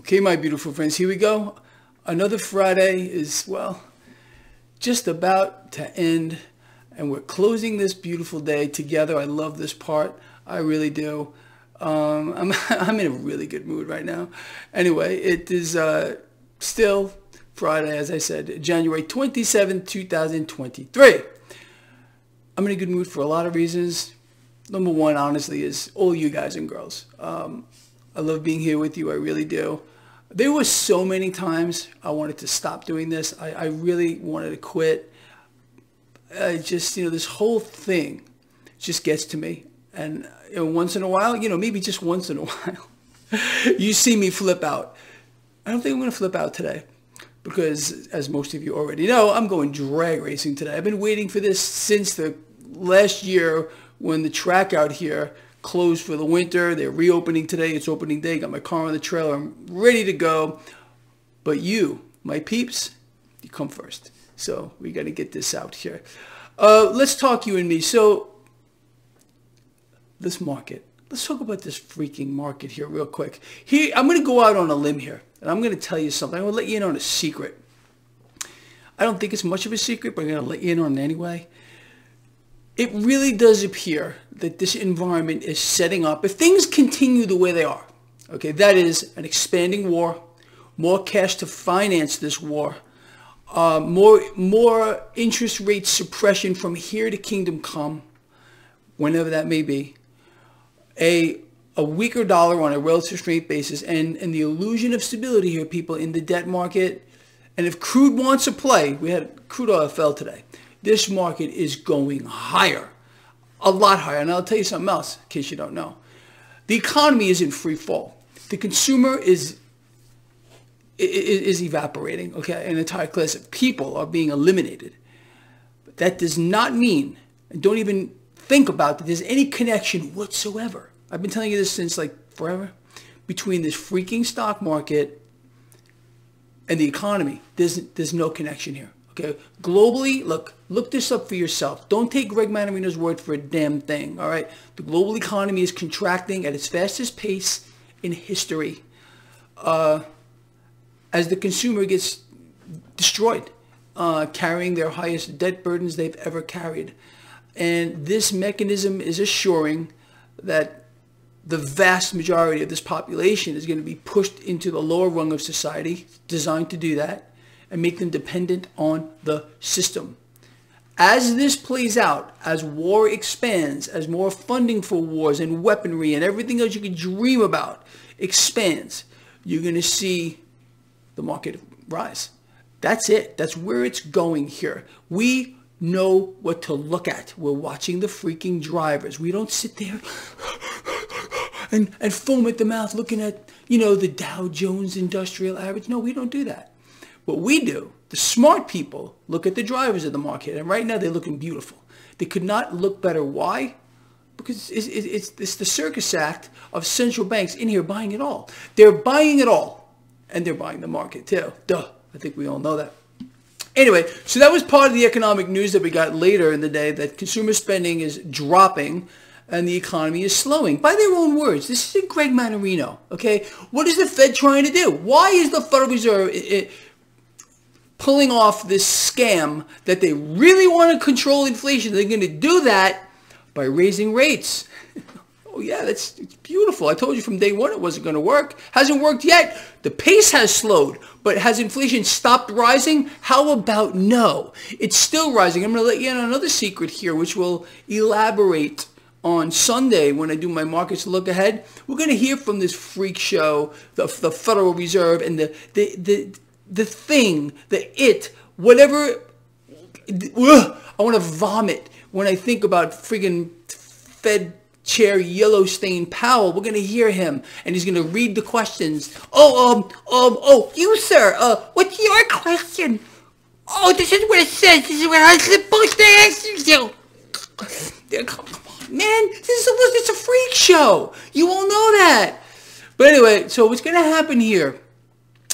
Okay, my beautiful friends, here we go. Another Friday is, well, just about to end, and we're closing this beautiful day together. I love this part. I really do. I'm in a really good mood right now. Anyway, it is still Friday, as I said, January 27, 2023. I'm in a good mood for a lot of reasons. Number one, honestly, is all you guys and girls. I love being here with you. I really do. There were so many times I wanted to stop doing this. I really wanted to quit. I just, this whole thing just gets to me. And once in a while, maybe just once in a while, you see me flip out. I don't think I'm going to flip out today because, as most of you already know, I'm going drag racing today. I've been waiting for this since the last year when the track out here closed for the winter. They're reopening today. It's opening day. Got my car on the trailer. I'm ready to go. But you, my peeps, you come first. So we got to get this out here. Let's talk you and me. So this market, let's talk about this freaking market here real quick. Here, I'm going to go out on a limb here, and I'm going to tell you something. I'm going to let you in on a secret. I don't think it's much of a secret, but I'm going to let you in on it anyway. It really does appear that this environment is setting up, if things continue the way they are, okay, that is an expanding war, more cash to finance this war, more interest rate suppression from here to kingdom come, whenever that may be, a weaker dollar on a relative strength basis, and the illusion of stability here, people, in the debt market. And if crude wants to play, we had crude oil fell today. This market is going higher, a lot higher. And I'll tell you something else in case you don't know. The economy is in free fall. The consumer is evaporating, okay? An entire class of people are being eliminated. But that does not mean, and don't even think about that there's any connection whatsoever. I've been telling you this since like forever, between this freaking stock market and the economy. There's no connection here. Okay, globally, look this up for yourself. Don't take Greg Mannarino's word for a damn thing, all right? The global economy is contracting at its fastest pace in history as the consumer gets destroyed, carrying their highest debt burdens they've ever carried. And this mechanism is assuring that the vast majority of this population is going to be pushed into the lower rung of society, designed to do that, and make them dependent on the system. As this plays out, as war expands, as more funding for wars and weaponry and everything else you could dream about expands, you're going to see the market rise. That's it. That's where it's going here. We know what to look at. We're watching the freaking drivers. We don't sit there and foam at the mouth looking at, the Dow Jones Industrial Average. No, we don't do that. What we do, the smart people, look at the drivers of the market. And right now, they're looking beautiful. They could not look better. Why? Because it's the circus act of central banks in here buying it all. They're buying it all. And they're buying the market, too. Duh. I think we all know that. Anyway, so that was part of the economic news that we got later in the day, that consumer spending is dropping and the economy is slowing. By their own words, this isn't Greg Mannarino, okay? What is the Fed trying to do? Why is the Federal Reserve pulling off this scam that they really want to control inflation? They're going to do that by raising rates. Oh yeah, it's beautiful. I told you from day one it wasn't going to work. Hasn't worked yet. The pace has slowed, but has inflation stopped rising? How about no? It's still rising. I'm going to let you in on another secret here, which we'll elaborate on Sunday when I do my markets look ahead. We're going to hear from this freak show, the Federal Reserve, and I want to vomit when I think about friggin' Fed Chair Yellowstain Powell. We're going to hear him, and he's going to read the questions. You, sir, what's your question? Oh, this is what it says. This is what I'm supposed to ask you. Come on, man. It's a freak show. You all know that. But anyway, so what's going to happen here?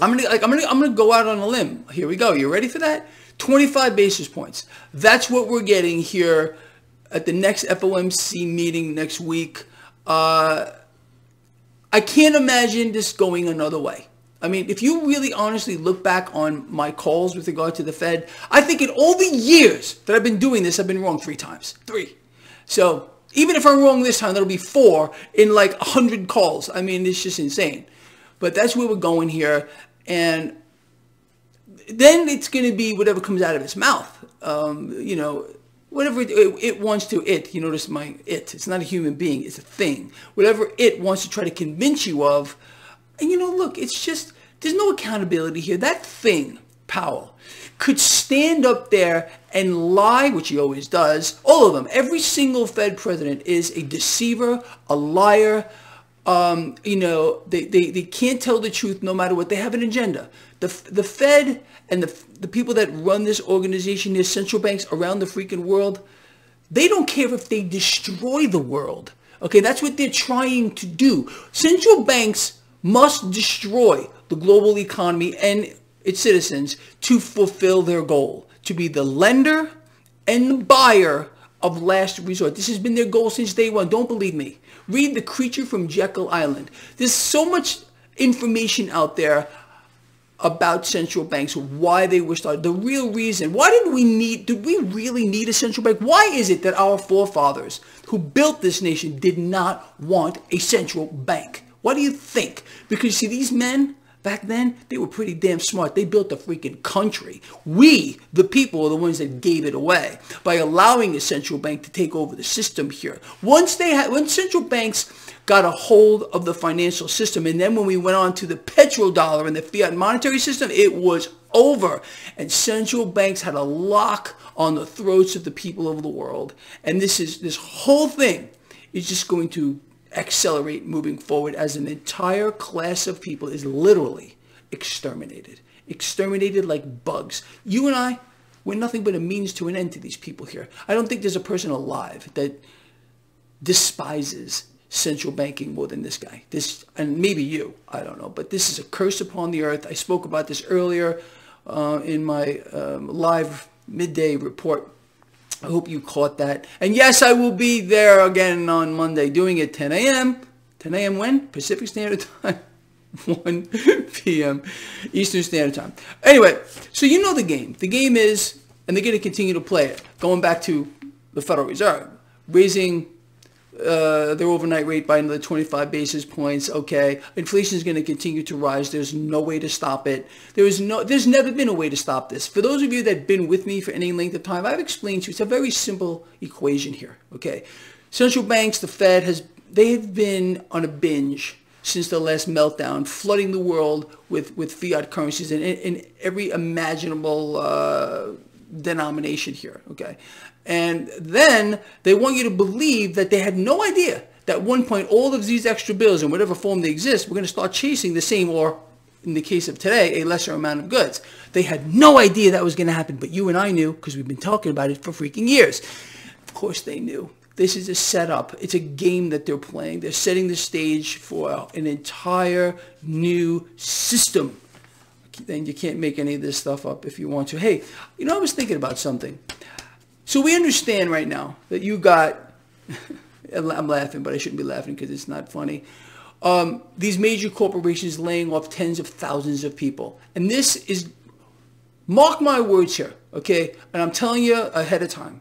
I'm gonna go out on a limb. Here we go. You ready for that? 25 basis points. That's what we're getting here at the next FOMC meeting next week. I can't imagine this going another way. I mean, if you really honestly look back on my calls with regard to the Fed, I think in all the years that I've been doing this, I've been wrong three times. Three. So even if I'm wrong this time, that'll be four in like 100 calls. I mean, it's just insane. But that's where we're going here. And then it's going to be whatever comes out of its mouth. You know, whatever it wants to, you notice my it. It's not a human being. It's a thing. Whatever it wants to try to convince you of. And, you know, look, it's just, there's no accountability here. That thing, Powell, could stand up there and lie, which he always does. All of them. Every single Fed president is a deceiver, a liar. You know, they can't tell the truth no matter what. They have an agenda. The Fed and the people that run this organization, their central banks around the freaking world, they don't care if they destroy the world. Okay, that's what they're trying to do. Central banks must destroy the global economy and its citizens to fulfill their goal, to be the lender and the buyer of last resort. This has been their goal since day one. Don't believe me. Read The Creature from Jekyll Island. There's so much information out there about central banks, why they were started, the real reason. Why did we really need a central bank? Why is it that our forefathers who built this nation did not want a central bank? What do you think? Because you see, these men back then, they were pretty damn smart. They built a freaking country. We, the people, are the ones that gave it away by allowing a central bank to take over the system here. Once they had, when central banks got a hold of the financial system, and then when we went on to the petrodollar and the fiat monetary system, it was over. And central banks had a lock on the throats of the people of the world. And this whole thing is just going to accelerate moving forward as an entire class of people is literally exterminated. Exterminated like bugs. You and I, we're nothing but a means to an end to these people here. I don't think there's a person alive that despises central banking more than this guy. This, and maybe you, I don't know, but this is a curse upon the earth. I spoke about this earlier in my live midday report. I hope you caught that. And yes, I will be there again on Monday doing it 10 a.m. 10 a.m. when? Pacific Standard Time. 1 p.m. Eastern Standard Time. Anyway, so you know the game. The game is, and they're going to continue to play it, going back to the Federal Reserve, raising their overnight rate by another 25 basis points. Okay, inflation is going to continue to rise. There's no way to stop it. There's never been a way to stop this. For those of you that have been with me for any length of time, I've explained to you, it's a very simple equation here. Okay, central banks, the Fed they've been on a binge since the last meltdown, flooding the world with fiat currencies in every imaginable denomination here. Okay, and then they want you to believe that they had no idea that at one point all of these extra bills in whatever form they exist were going to start chasing the same, or in the case of today, a lesser amount of goods. They had no idea that was going to happen, but you and I knew because we've been talking about it for freaking years. Of course they knew. This is a setup. It's a game that they're playing. They're setting the stage for an entire new system. Then you can't make any of this stuff up if you want to. Hey, you know, I was thinking about something. So we understand right now that you got, I'm laughing, but I shouldn't be laughing because it's not funny. These major corporations laying off tens of thousands of people. And this is, mark my words here, okay? And I'm telling you ahead of time,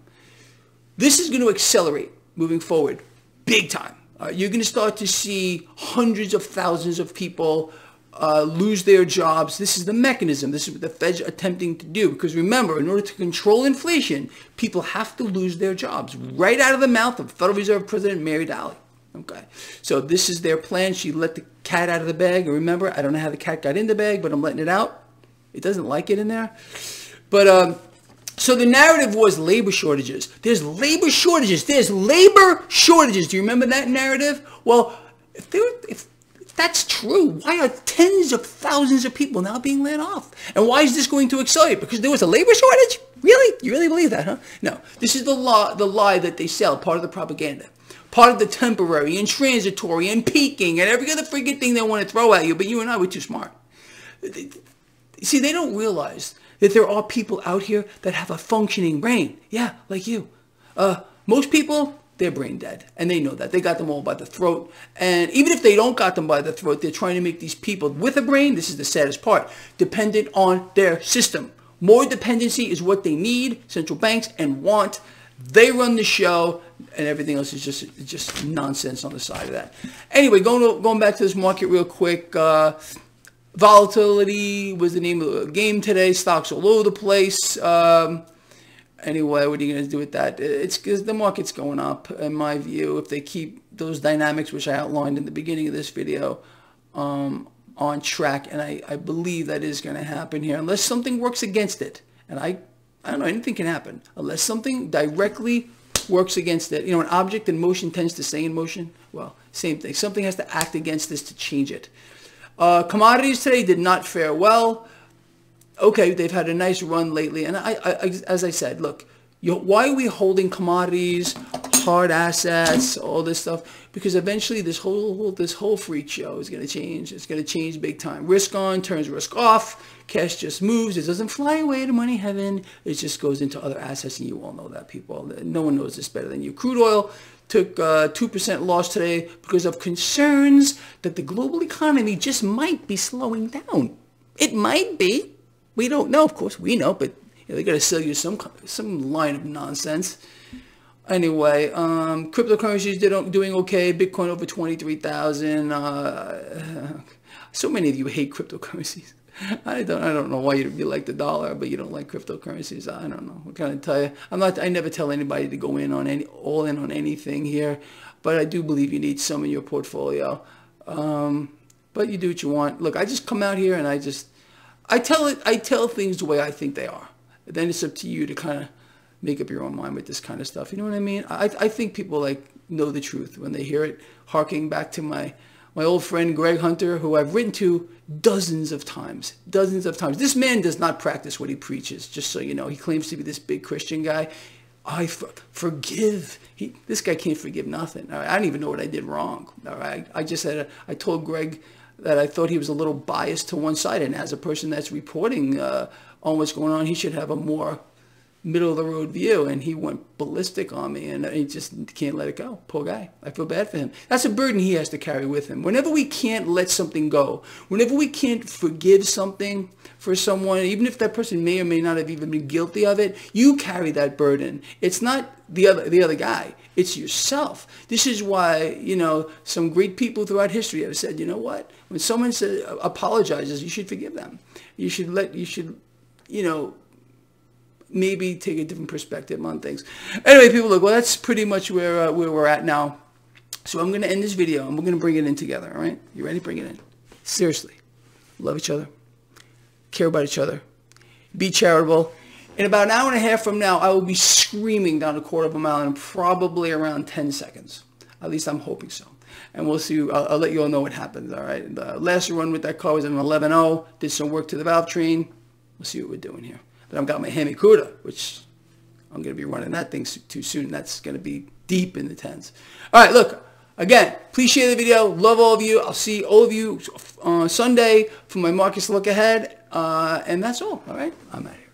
this is going to accelerate moving forward big time. You're going to start to see hundreds of thousands of people lose their jobs. This is the mechanism. This is what the Fed's attempting to do. Because remember, in order to control inflation, people have to lose their jobs. Right out of the mouth of Federal Reserve President Mary Daly. Okay. So this is their plan. She let the cat out of the bag. And remember, I don't know how the cat got in the bag, but I'm letting it out. It doesn't like it in there. But so the narrative was labor shortages. There's labor shortages. There's labor shortages. Do you remember that narrative? Well, if that's true. Why are tens of thousands of people now being laid off? And why is this going to accelerate? Because there was a labor shortage? Really? You really believe that, huh? No. This is the lie that they sell, part of the propaganda. Part of the temporary and transitory and peaking and every other freaking thing they want to throw at you. But you and I were too smart. See, they don't realize that there are people out here that have a functioning brain. Yeah, like you. Most people, they're brain dead. And they know that. They got them all by the throat. And even if they don't got them by the throat, they're trying to make these people with a brain, this is the saddest part, dependent on their system. More dependency is what they need, central banks, and want. They run the show, and everything else is just nonsense on the side of that. Anyway, going back to this market real quick. Volatility was the name of the game today. Stocks all over the place. Anyway, what are you going to do with that? It's because the market's going up, in my view, if they keep those dynamics, which I outlined in the beginning of this video, on track. And I believe that is going to happen here, unless something works against it. And I don't know, anything can happen, unless something directly works against it. You know, an object in motion tends to stay in motion. Well, same thing. Something has to act against this to change it. Commodities today did not fare well. Okay, they've had a nice run lately. And as I said, look, why are we holding commodities, hard assets, all this stuff? Because eventually this whole freak show is going to change. It's going to change big time. Risk on turns risk off. Cash just moves. It doesn't fly away to money heaven. It just goes into other assets. And you all know that, people. No one knows this better than you. Crude oil took a 2% loss today because of concerns that the global economy just might be slowing down. It might be. We don't know, of course. We know, but you know, they got to sell you some line of nonsense. Anyway, cryptocurrencies doing okay. Bitcoin over 23,000. So many of you hate cryptocurrencies. I don't know why you'd be like the dollar, but you don't like cryptocurrencies. I don't know. What can I tell you? I never tell anybody to go in on all in on anything here, but I do believe you need some in your portfolio. But you do what you want. Look, I just come out here and I tell things the way I think they are. Then it's up to you to kind of make up your own mind with this kind of stuff. You know what I mean? I think people know the truth when they hear it. Harking back to my old friend Greg Hunter, who I've written to dozens of times. This man does not practice what he preaches. Just so you know, he claims to be this big Christian guy. I forgive. This guy can't forgive nothing. All right? I don't even know what I did wrong. All right, I told Greg that I thought he was a little biased to one side. And as a person that's reporting on what's going on, he should have a more middle-of-the-road view. And he went ballistic on me, and he just can't let it go. Poor guy. I feel bad for him. That's a burden he has to carry with him. Whenever we can't let something go, whenever we can't forgive something for someone, even if that person may or may not have even been guilty of it, you carry that burden. It's not the other guy. It's yourself. This is why, you know, some great people throughout history have said, you know what? When someone apologizes, you should forgive them. You know, maybe take a different perspective on things. Anyway, people, look, well, that's pretty much where we're at now. So I'm going to end this video, and we're going to bring it in together, all right? You ready? Bring it in. Seriously. Love each other. Care about each other. Be charitable. In about an hour and a half from now, I will be screaming down a quarter of a mile in probably around 10 seconds. At least I'm hoping so. And we'll see. I'll let you all know what happens, all right? The last run with that car was an 11.0. Did some work to the valve train. We'll see what we're doing here. But I've got my Hemi Cuda, which I'm going to be running that thing too soon. That's going to be deep in the 10s. All right, look. Again, please share the video. Love all of you. I'll see all of you on Sunday for my Marcus Look Ahead. And that's all right? I'm out of here.